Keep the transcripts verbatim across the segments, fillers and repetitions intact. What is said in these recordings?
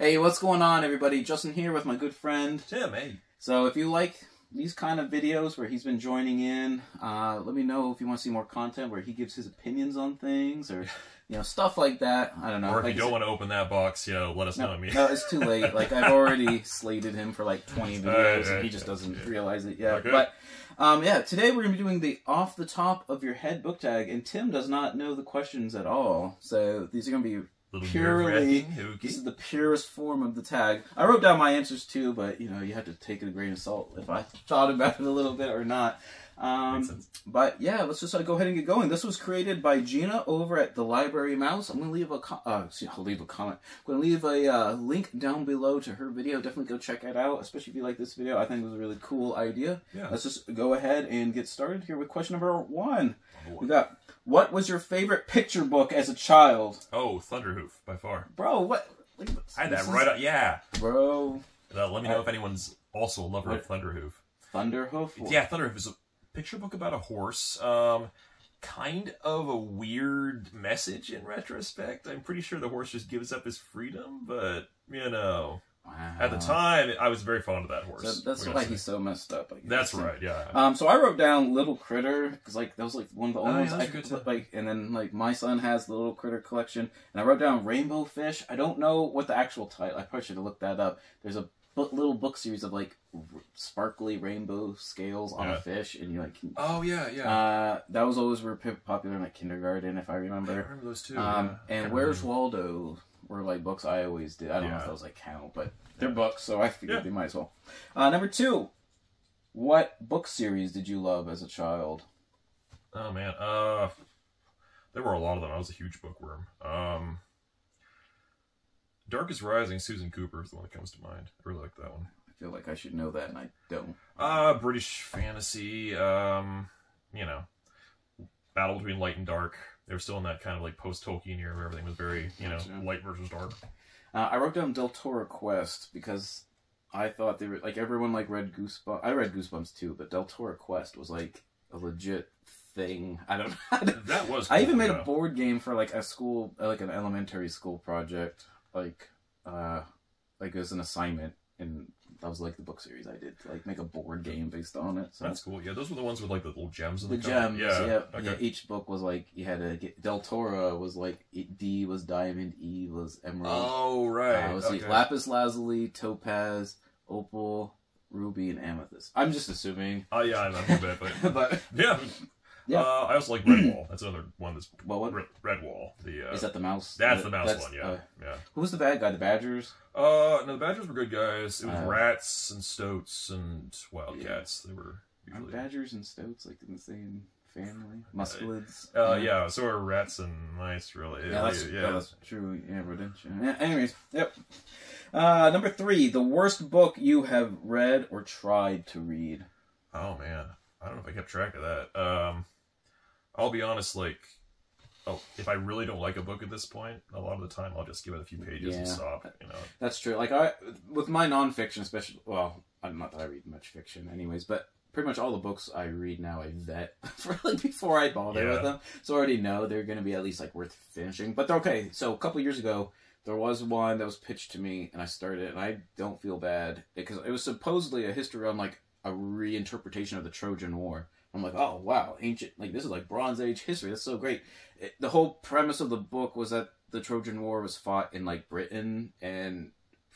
Hey, what's going on, everybody? Justin here with my good friend Tim. Hey. So if you like these kind of videos where he's been joining in, uh, let me know if you want to see more content where he gives his opinions on things or, you know, stuff like that. I don't know. Or if like, you don't want to open that box, you know, let us no, know. I mean. No, it's too late. Like, I've already slated him for like twenty videos. Right, and right, he just doesn't yeah. realize it yet. Okay. But, um, yeah, today we're going to be doing the Off the Top of Your Head book tag, and Tim does not know the questions at all. So these are going to be... Purely, this is the purest form of the tag. I wrote down my answers too, but you know, you have to take it a grain of salt if I thought about it a little bit or not. Um, but yeah, let's just uh, go ahead and get going. This was created by Gina over at the Library Mouse. I'm gonna leave a com uh, see, I'll leave a comment. I'm gonna leave a uh, link down below to her video. Definitely go check it out, especially if you like this video. I think it was a really cool idea. Yeah. Let's just go ahead and get started here with question number one. Oh, we got, what was your favorite picture book as a child? Oh, Thunderhoof by far. Bro, what? Like, I had that is... right up. Yeah, bro. Uh, let me know I... if anyone's also a lover of Thunderhoof. Thunderhoof. Or... Yeah, Thunderhoof is a picture book about a horse. Um, kind of a weird message in retrospect. I'm pretty sure the horse just gives up his freedom, but, you know, wow. At the time, I was very fond of that horse. So that's why he's so messed up. I guess. That's right, yeah. Um, so I wrote down Little Critter, because like, that was like one of the only oh, ones I could put, like, and then like my son has the Little Critter collection, and I wrote down Rainbow Fish. I don't know what the actual title, I probably should have looked that up. There's a little book series of like sparkly rainbow scales on yeah. a fish, and you like can, oh yeah yeah uh that was always were popular in like kindergarten, if I remember. I remember those two. um yeah. And Where's Waldo were like books I always did. I don't yeah. know if those like count, but they're yeah. books, so I figured yeah. they might as well. Uh number two, what book series did you love as a child? Oh man, uh there were a lot of them. I was a huge bookworm. um Dark is Rising, Susan Cooper is the one that comes to mind. I really like that one. I feel like I should know that, and I don't. Uh, British fantasy, um, you know, battle between light and dark. They were still in that kind of like post-Tolkien era where everything was very, you know, light versus dark. Uh, I wrote down Deltora Quest because I thought they were, like, everyone like read Goosebumps. I read Goosebumps too, but Deltora Quest was like a legit thing. I don't know. That was cool, I even made yeah. a board game for like a school, like an elementary school project. Like, uh, like it was an assignment, and that was like the book series I did to like make a board game based on it. So that's cool. Yeah, those were the ones with like the little gems in the, the gems. Yeah. Yeah. Okay. Yeah, each book was like you had to get. Deltora was like D was diamond, E was emerald. Oh right. Uh, it was okay. like lapis lazuli, topaz, opal, ruby, and amethyst. I'm just assuming. Oh uh, yeah, I know a bit, but but yeah. Yeah. Uh, I also like Redwall. That's another one that's well, what? Redwall. The, uh, is that the mouse? That's the, the mouse that's, one, yeah. Uh, yeah. Who was the bad guy? The Badgers? Uh, no, the Badgers were good guys. It was uh, rats and stoats and wildcats. Yeah. They were usually... Aren't Badgers and stoats like in the same family? Mustelids? Uh, uh, yeah. yeah, so are rats and mice, really. Yeah, yeah, that's, yeah. No, that's true. Yeah, redemption. Yeah, anyways, yep. Uh, number three, the worst book you have read or tried to read. Oh, man. I don't know if I kept track of that. Um... I'll be honest, like, oh, if I really don't like a book at this point, a lot of the time I'll just give it a few pages yeah, and stop, you know. That's true. Like, I, with my nonfiction, especially, well, not that I read much fiction anyways, but pretty much all the books I read now I vet for, like, before I bother yeah. with them. So I already know they're going to be at least, like, worth finishing. But, okay, so a couple years ago, there was one that was pitched to me, and I started it, and I don't feel bad, because it was supposedly a history on, like, a reinterpretation of the Trojan War. I'm like, oh, wow, ancient, like, this is like Bronze Age history. That's so great. It, the whole premise of the book was that the Trojan War was fought in, like, Britain, and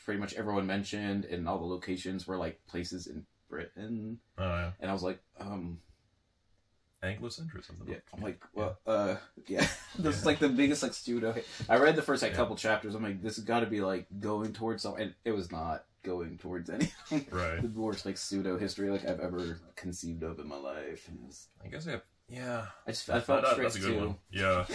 pretty much everyone mentioned, and all the locations were, like, places in Britain. Oh, yeah. And I was like, um... Anglo-centrism. Yeah, I'm like, well, yeah. uh, yeah. This yeah. is, like, the biggest, like, pseudo... I read the first, like, yeah. couple chapters. I'm like, this has got to be, like, going towards something. And it was not going towards anything. Right. The worst, like, pseudo-history, like, I've ever conceived of in my life. Was, I guess I have... Yeah. I just I, I felt that, tricked, that's a good too. One. Yeah.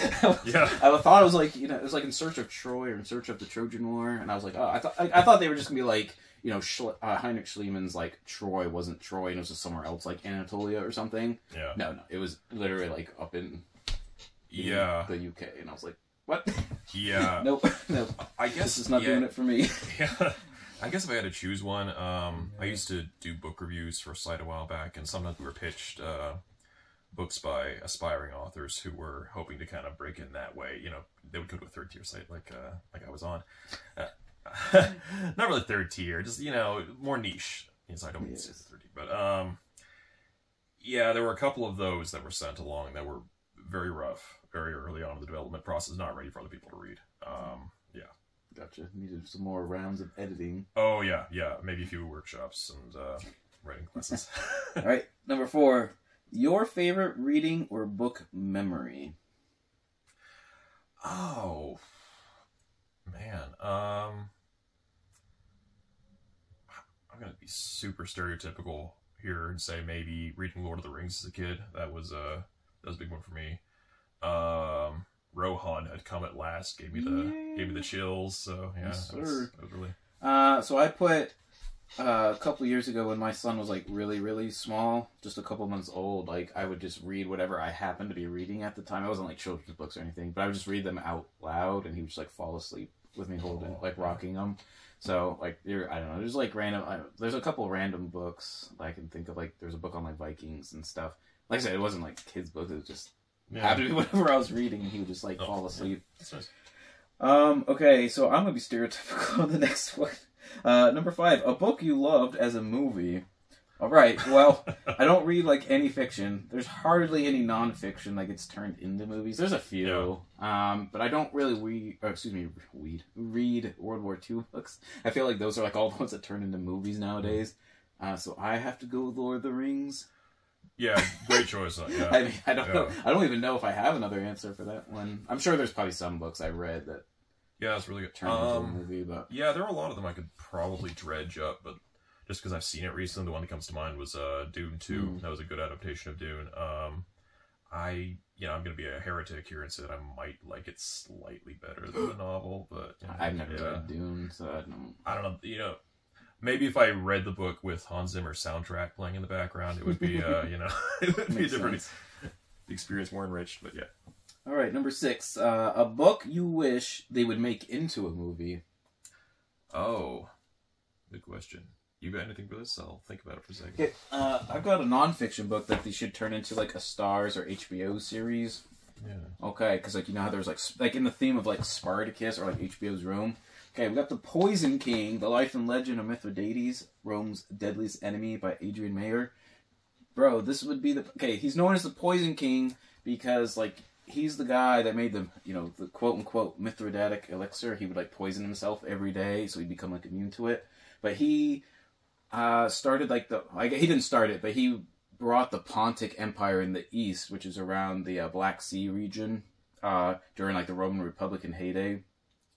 yeah. I thought it was, like, you know, it was, like, In Search of Troy or In Search of the Trojan War, and I was like, oh, I thought I, I thought they were just going to be, like, you know, Schle uh, Heinrich Schliemann's, like, Troy wasn't Troy, and it was just somewhere else, like, Anatolia or something. Yeah. No, no. It was literally, like, up in, in yeah. the U K, and I was like, what? Yeah. Nope. Nope. I guess... This is not yeah. doing it for me. Yeah. I guess if I had to choose one, um, yeah. I used to do book reviews for a site a while back, and sometimes we were pitched uh, books by aspiring authors who were hoping to kind of break in that way. You know, they would go to a third tier site like uh, like I was on, uh, Not really third tier, just, you know, more niche. Yes, I don't mean yes. to say third tier, but um, yeah, there were a couple of those that were sent along that were very rough, very early on in the development process, not ready for other people to read. Um, yeah. Gotcha. Needed some more rounds of editing. Oh, yeah, yeah. Maybe a few workshops and uh, writing classes. All right, number four. Your favorite reading or book memory? Oh, man. Um, I'm going to be super stereotypical here and say maybe reading Lord of the Rings as a kid. That was, uh, that was a big one for me. Um... Rohan had come at last, gave me the Yay. gave me the chills. So yeah, yes, that was, that was really. Uh, so I put uh, a couple years ago when my son was like really really small, just a couple months old. Like I would just read whatever I happened to be reading at the time. I wasn't like children's books or anything, but I would just read them out loud, and he would just like fall asleep with me holding oh. like rocking them. So like there, I don't know. There's like random. I, there's a couple random books that I can think of. Like there's a book on like Vikings and stuff. Like I said, it wasn't like kids' books. It was just. Yeah. After whatever I was reading, he would just like oh, fall asleep. Yeah. Nice. Um, okay, so I'm gonna be stereotypical on the next one. Uh, number five, a book you loved as a movie. All right, well, I don't read like any fiction. There's hardly any nonfiction that gets turned into movies. There's a few, yeah. um, but I don't really read. Or excuse me, read read World War Two books. I feel like those are like all the ones that turn into movies nowadays. Uh, so I have to go with Lord of the Rings. Yeah, great choice. Yeah. I mean, I don't yeah. know. I don't even know if I have another answer for that one. I'm sure there's probably some books I read that. Yeah, it's really good. Turned um, into a movie, but yeah, there are a lot of them I could probably dredge up, but just because I've seen it recently, the one that comes to mind was uh, Dune Two. Mm. That was a good adaptation of Dune. Um, I, you know, I'm going to be a heretic here and say that I might like it slightly better than the novel, but you know, I've never yeah. read Dune, so I don't. I don't know. You know. Maybe if I read the book with Hans Zimmer's soundtrack playing in the background, it would be, uh, you know, it would be a different experience, more enriched, but yeah. All right, number six. Uh, a book you wish they would make into a movie. Oh, good question. You got anything for this? I'll think about it for a second. It, uh, I've got a nonfiction book that they should turn into, like, a Starz or H B O series. Yeah. Okay, because, like, you know how there's, like, like, in the theme of, like, Spartacus or, like, H B O's Rome. Okay, we got The Poison King, The Life and Legend of Mithridates, Rome's Deadliest Enemy by Adrian Mayer. Bro, this would be the... Okay, he's known as the Poison King because, like, he's the guy that made the, you know, the quote-unquote Mithridatic elixir. He would, like, poison himself every day, so he'd become, like, immune to it. But he uh, started, like, the... Like, he didn't start it, but he brought the Pontic Empire in the east, which is around the uh, Black Sea region uh, during, like, the Roman Republican heyday,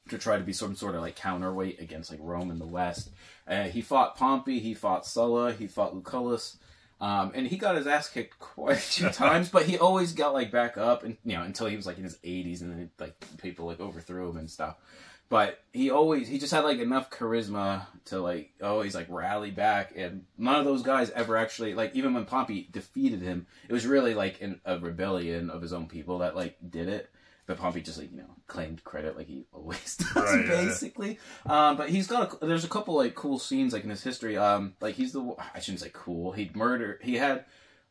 to try to be some sort of, like, counterweight against, like, Rome in the West. Uh, he fought Pompey, he fought Sulla, he fought Lucullus, um, and he got his ass kicked quite a few times, but he always got, like, back up, and you know, until he was, like, in his eighties, and then, like, people, like, overthrew him and stuff. But he always, he just had, like, enough charisma to, like, always, like, rally back, and none of those guys ever actually, like, even when Pompey defeated him, it was really, like, in a rebellion of his own people that, like, did it. But Pompey just, like, you know, claimed credit like he always does, right, basically. Yeah. Um, but he's got a, there's a couple, like, cool scenes, like, in his history. Um, like, he's the, I shouldn't say cool. He'd murder, he had,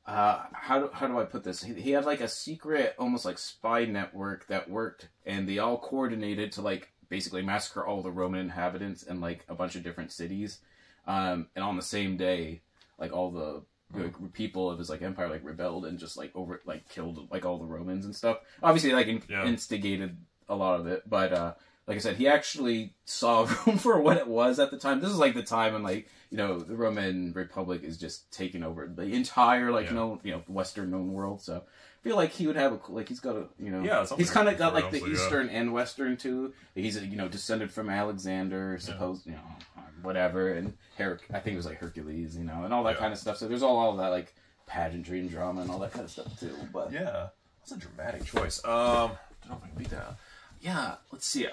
uh, how do, how do I put this? He, he had, like, a secret, almost, like, spy network that worked, and they all coordinated to, like, basically massacre all the Roman inhabitants in, like, a bunch of different cities. Um, and on the same day, like, all the Like, people of his, like, empire, like, rebelled and just, like, over, like, killed, like, all the Romans and stuff. Obviously, like, in yeah. instigated a lot of it, but, uh, like I said, he actually saw Rome for what it was at the time. This is, like, the time when, like, you know, the Roman Republic is just taking over the entire, like, yeah. known, you know, Western known world, so I feel like he would have a, like, he's got a, you know, yeah, he's kind of got, like, the Eastern yeah. and Western, too. He's, you know, descended from Alexander, supposed, yeah. you know, whatever, and Her I think it was, like, Hercules, you know, and all that yeah. kind of stuff. So there's all, all that, like, pageantry and drama and all that kind of stuff, too, but. Yeah, that's a dramatic choice. Um, I don't know if I can beat that. Yeah, let's see.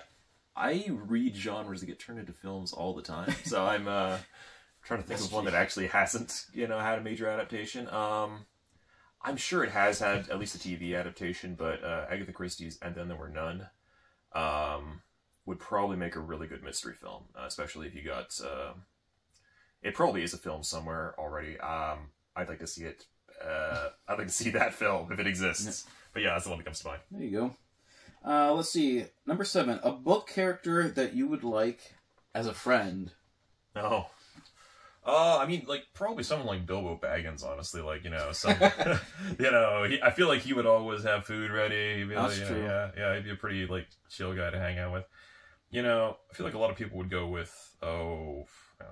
I read genres that get turned into films all the time, so I'm uh, trying to think of one that actually hasn't, you know, had a major adaptation. Um, I'm sure it has had at least a T V adaptation, but uh, Agatha Christie's And Then There Were None um, would probably make a really good mystery film, uh, especially if you got... Uh, it probably is a film somewhere already. Um, I'd like to see it. Uh, I'd like to see that film if it exists. But yeah, that's the one that comes to mind. There you go. Uh, let's see. Number seven, a book character that you would like as a friend. No. Uh, I mean, like, probably someone like Bilbo Baggins, honestly. Like, you know, some, you know, he, I feel like he would always have food ready. He'd be That's like, you know, true. Yeah, yeah, he'd be a pretty, like, chill guy to hang out with. You know, I feel like a lot of people would go with, oh, um,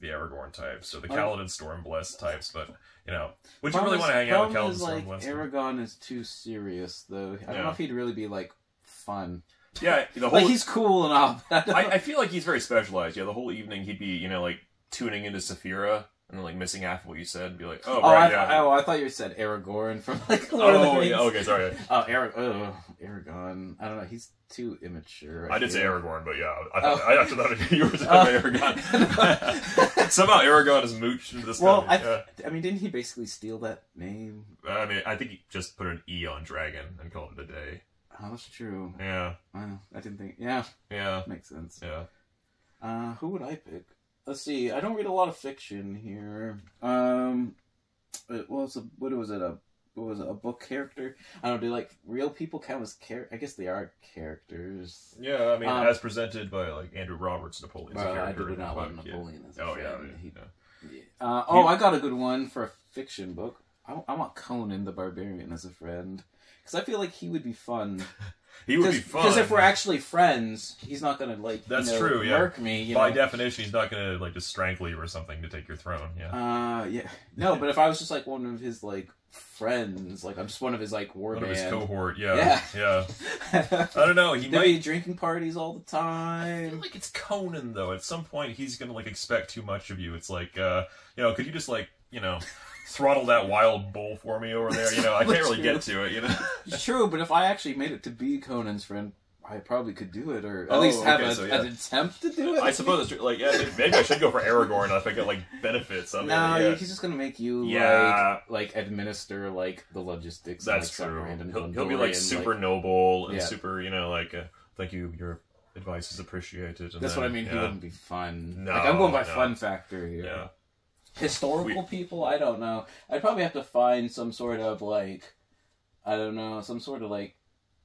the Aragorn types, or the Kaladin Stormblessed types, but, you know, would you really want to hang out with Kaladin is, like, Stormblessed? Aragorn is too serious, though. I don't yeah. know if he'd really be, like, fun. Yeah, the whole... like, he's cool and all that. I, I feel like he's very specialized. Yeah, the whole evening he'd be, you know, like, tuning into Sapphira and like missing half of what you said, and be like, "Oh, oh right, I yeah." I, oh, I thought you said Aragorn from like Lord oh, of the Rings. Oh, yeah, okay, sorry. Oh, Arag, oh, Aragorn. I don't know. He's too immature. I, I did say Aragorn, but yeah, I, thought, oh. I actually thought you were talking about oh. Aragorn. Somehow Aragorn is mooched into this. Well, I, yeah. I mean, didn't he basically steal that name? I mean, I think he just put an E on dragon and called it a day. Oh, that's true. Yeah. Wow, I didn't think. Yeah. Yeah. Makes sense. Yeah. Uh, who would I pick? Let's see. I don't read a lot of fiction here. Um, it was a, what was it? A what was it? A book character? I don't know. Do like real people count as characters? I guess they are characters. Yeah, I mean, um, as presented by like Andrew Roberts, Napoleon's well, a character. I did not love Napoleon as a oh, yeah, he, yeah. He, uh, oh, I got a good one for a fiction book. I, I want Conan the Barbarian as a friend because I feel like he would be fun. He would be fun. Because if we're actually friends, he's not going to, like, That's you know, true, yeah. work me. You By know? definition, he's not going to, like, just strangle you or something to take your throne, yeah. Uh, yeah. No, but if I was just, like, one of his, like, friends, like, I'm just one of his, like, war One band. of his cohort, yeah. Yeah. yeah. I don't know, he might... be drinking parties all the time. I feel like it's Conan, though. At some point, he's going to, like, expect too much of you. It's like, uh, you know, could you just, like, you know... throttle that wild bull for me over there, you know, I can't really get to it, you know. It's true, but if I actually made it to be Conan's friend, I probably could do it, or at oh, least have okay, a, so, yeah. an attempt to do it. I suppose it's true. Like, yeah, maybe I should go for Aragorn if I get, like, benefits. I mean, no, yeah. he's just going to make you, yeah. like, like, administer, like, the logistics. That's and, like, true. Random he'll, he'll be, like, super like, noble and yeah. super, you know, like, uh, thank you, Europe. Advice is appreciated. And That's then, what I mean, yeah. he wouldn't be fun. No, like, I'm going by no. fun factor here. Yeah. Historical we, people? I don't know. I'd probably have to find some sort of, like, I don't know, some sort of, like,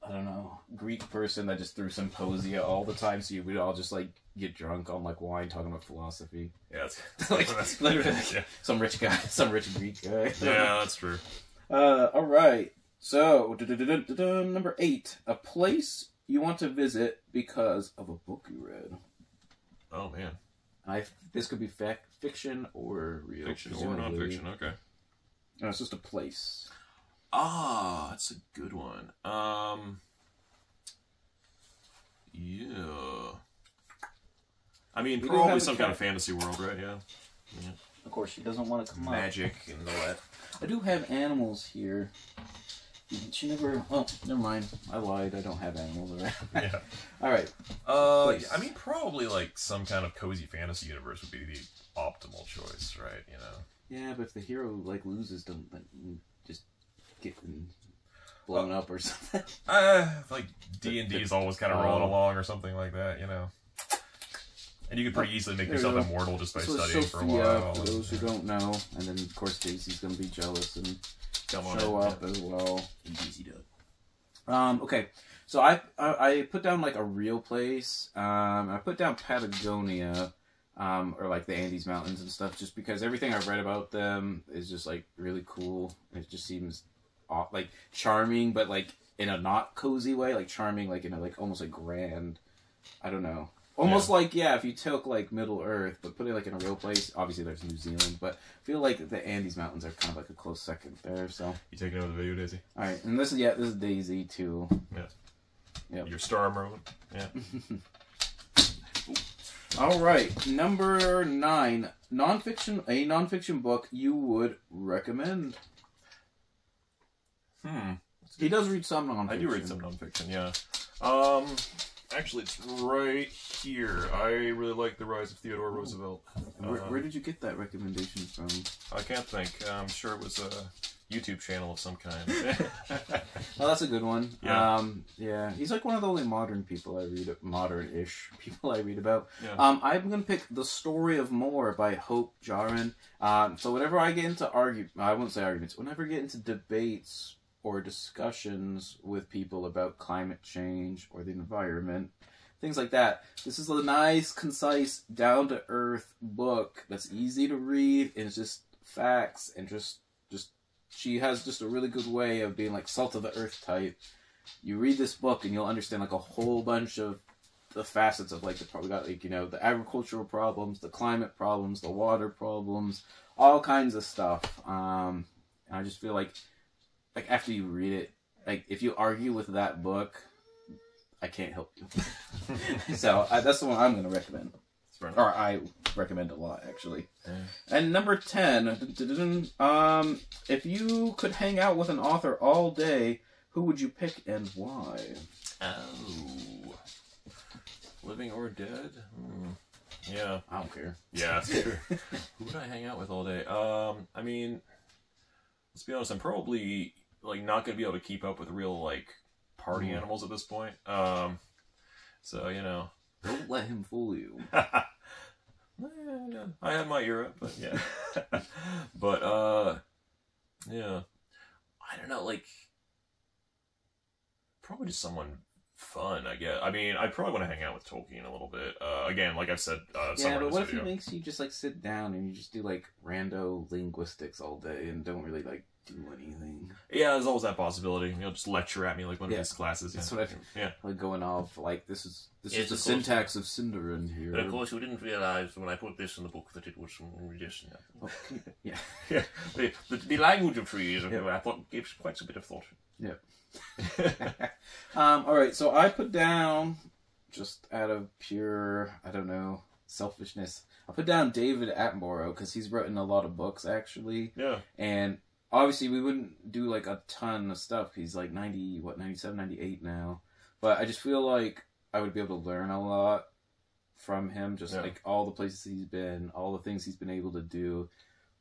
I don't know, Greek person that just threw symposia all the time so you would all just, like, get drunk on, like, wine talking about philosophy. Yeah, that's... like, that's literally, like, yeah. some rich guy, some rich Greek guy. Yeah, that's true. Uh, alright. So, number eight. A place you want to visit because of a book you read. Oh, man. I, this could be fac fiction or real. Fiction presumably. or non-fiction, okay. No, it's just a place. Ah, that's a good one. Um, yeah. I mean, we probably some kind of fantasy world, right? Yeah. yeah. Of course, she doesn't want to come Magic up. Magic and all that. I do have animals here. She never... Oh, never mind. I lied. I don't have animals around. Yeah. Alright. Uh, Place. I mean, probably, like, some kind of cozy fantasy universe would be the optimal choice, right? You know? Yeah, but if the hero, like, loses, don't like, just get blown uh, up or something. Uh, like, D and D is always kind of rolling oh. along or something like that, you know? And you could pretty easily make there yourself immortal just by so studying Sophia, for a while. For those who don't know. And then, of course, Daisy's going to be jealous and... show up yeah. as well. Easy to. Um, okay, so I, I I put down like a real place. Um, I put down Patagonia, um, or like the Andes Mountains and stuff, just because everything I've read about them is just like really cool. It just seems like charming, but like in a not cozy way, like charming, like in a like almost like grand. I don't know. Almost yeah. like, yeah, if you took, like, Middle Earth, but put it, like, in a real place. Obviously, there's New Zealand, but I feel like the Andes Mountains are kind of, like, a close second there, so... You taking over the video, Daisy? All right, and this is, yeah, this is Daisy, too. Yeah. Yep. Your star moment. Yeah. All right, number nine. Nonfiction, a nonfiction book you would recommend. Hmm. He does read some nonfiction. I do read some nonfiction, yeah. Um... Actually, it's right here. I really like The Rise of Theodore Roosevelt. Where, um, where did you get that recommendation from? I can't think. I'm sure it was a YouTube channel of some kind. Oh, that's a good one. Yeah. Um, yeah. He's like one of the only modern people I read, modern-ish people I read about. Yeah. Um, I'm going to pick The Story of More by Hope Jahren. Um, so whenever I get into argue, I won't say arguments, whenever I get into debates... or discussions with people about climate change or the environment, things like that. This is a nice, concise, down-to-earth book that's easy to read, and it's just facts, and just, just she has just a really good way of being like salt-of-the-earth type. You read this book, and you'll understand like a whole bunch of the facets of like the we got like you know the agricultural problems, the climate problems, the water problems, all kinds of stuff. Um, and I just feel like like after you read it, like if you argue with that book, I can't help you. So I, that's the one I'm going to recommend, or I recommend a lot actually. Yeah. And number ten, um, if you could hang out with an author all day, who would you pick and why? Oh. Living or dead? Mm. Yeah. I don't care. Yeah, that's true. Who would I hang out with all day? Um, I mean, let's be honest, I'm probably like not going to be able to keep up with real like party mm. animals at this point. Um, so, you know. Don't let him fool you. I had my Europe, but yeah. But, uh, yeah. I don't know, like, probably just someone fun, I guess. I mean, I probably want to hang out with Tolkien a little bit. Uh, again, like I've said, uh, yeah. But what if he makes you just like sit down and you just do like rando linguistics all day and don't really like do anything? Yeah, there's always that possibility. He'll just lecture at me like one yeah. of his classes. That's yeah. what I think. Yeah, like going off like this is this yes, is the syntax of Sindarin here. But of course, you didn't realize when I put this in the book that it was yes, oh, yeah, yeah. The, the, the language of trees. Yeah. I thought gives quite a bit of thought. Yeah. um, all right, so I put down, just out of pure, I don't know, selfishness, I put down David Attenborough because he's written a lot of books actually. Yeah. And obviously we wouldn't do like a ton of stuff. He's like ninety, what, ninety-seven, ninety-eight now. But I just feel like I would be able to learn a lot from him, just yeah. like all the places he's been, all the things he's been able to do.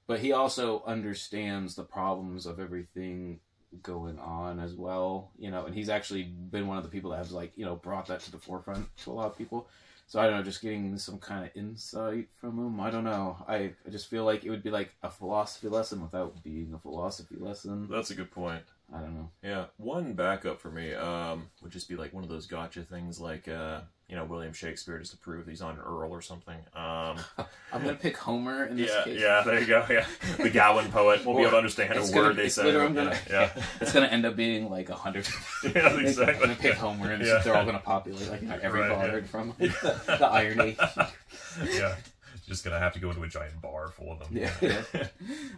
But he also understands the problems of everything going on as well, you know, and he's actually been one of the people that has like, you know, brought that to the forefront to a lot of people. So I don't know, just getting some kind of insight from him. I don't know. I, I just feel like it would be like a philosophy lesson without being a philosophy lesson. That's a good point. I don't know. Yeah. One backup for me um, would just be like one of those gotcha things like, uh, you know, William Shakespeare just to prove he's not an earl or something. Um, I'm going to pick Homer in this yeah, case. Yeah, there you go. Yeah, the Gawain poet. We'll be able to understand a word be, they say. Gonna, yeah. It's going to end up being like a hundred. Yeah, exactly. I'm going to pick Homer and yeah. they're all going to populate like every right, bothered yeah. from like, the, the irony. Yeah. Just gonna have to go into a giant bar full of them. Yeah. yeah.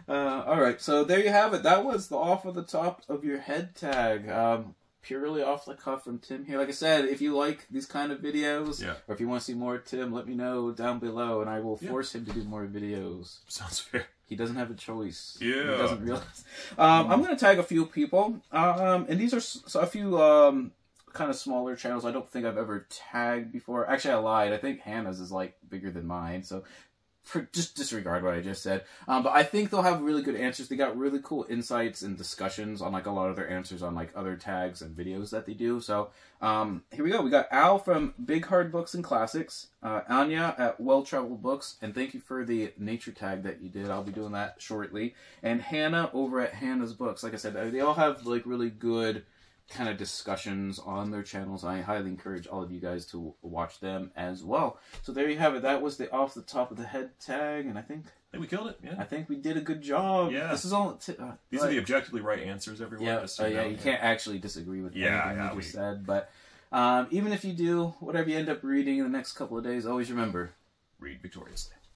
uh, all right, so there you have it. That was the off of the top of your head tag, um, purely off the cuff from Tim here. Like I said, if you like these kind of videos, yeah. or if you want to see more Tim, let me know down below, and I will yeah. force him to do more videos. Sounds fair. He doesn't have a choice. Yeah. He doesn't realize. Um, I'm gonna tag a few people, um, and these are so a few. Um, kind of smaller channels I don't think I've ever tagged before. Actually, I lied. I think Hannah's is like bigger than mine, so for, just disregard what I just said. Um, but I think they'll have really good answers. They got really cool insights and discussions on like a lot of their answers on like other tags and videos that they do. So um, here we go. We got Al from Big Hard Books and Classics, uh, Anya at Well Traveled Books, and thank you for the nature tag that you did. I'll be doing that shortly. And Hannah over at Hannah's Books. Like I said, they all have like really good kind of discussions on their channels. I highly encourage all of you guys to watch them as well. So there you have it. That was the off the top of the head tag, and I think I think we killed it. Yeah, I think we did a good job. Yeah, this is all. T uh, These like, are the objectively right answers, everyone. Yeah, just so uh, yeah. Know. You can't actually disagree with yeah, anything yeah, you we... just said. But um, even if you do, whatever you end up reading in the next couple of days, always remember: read victoriously.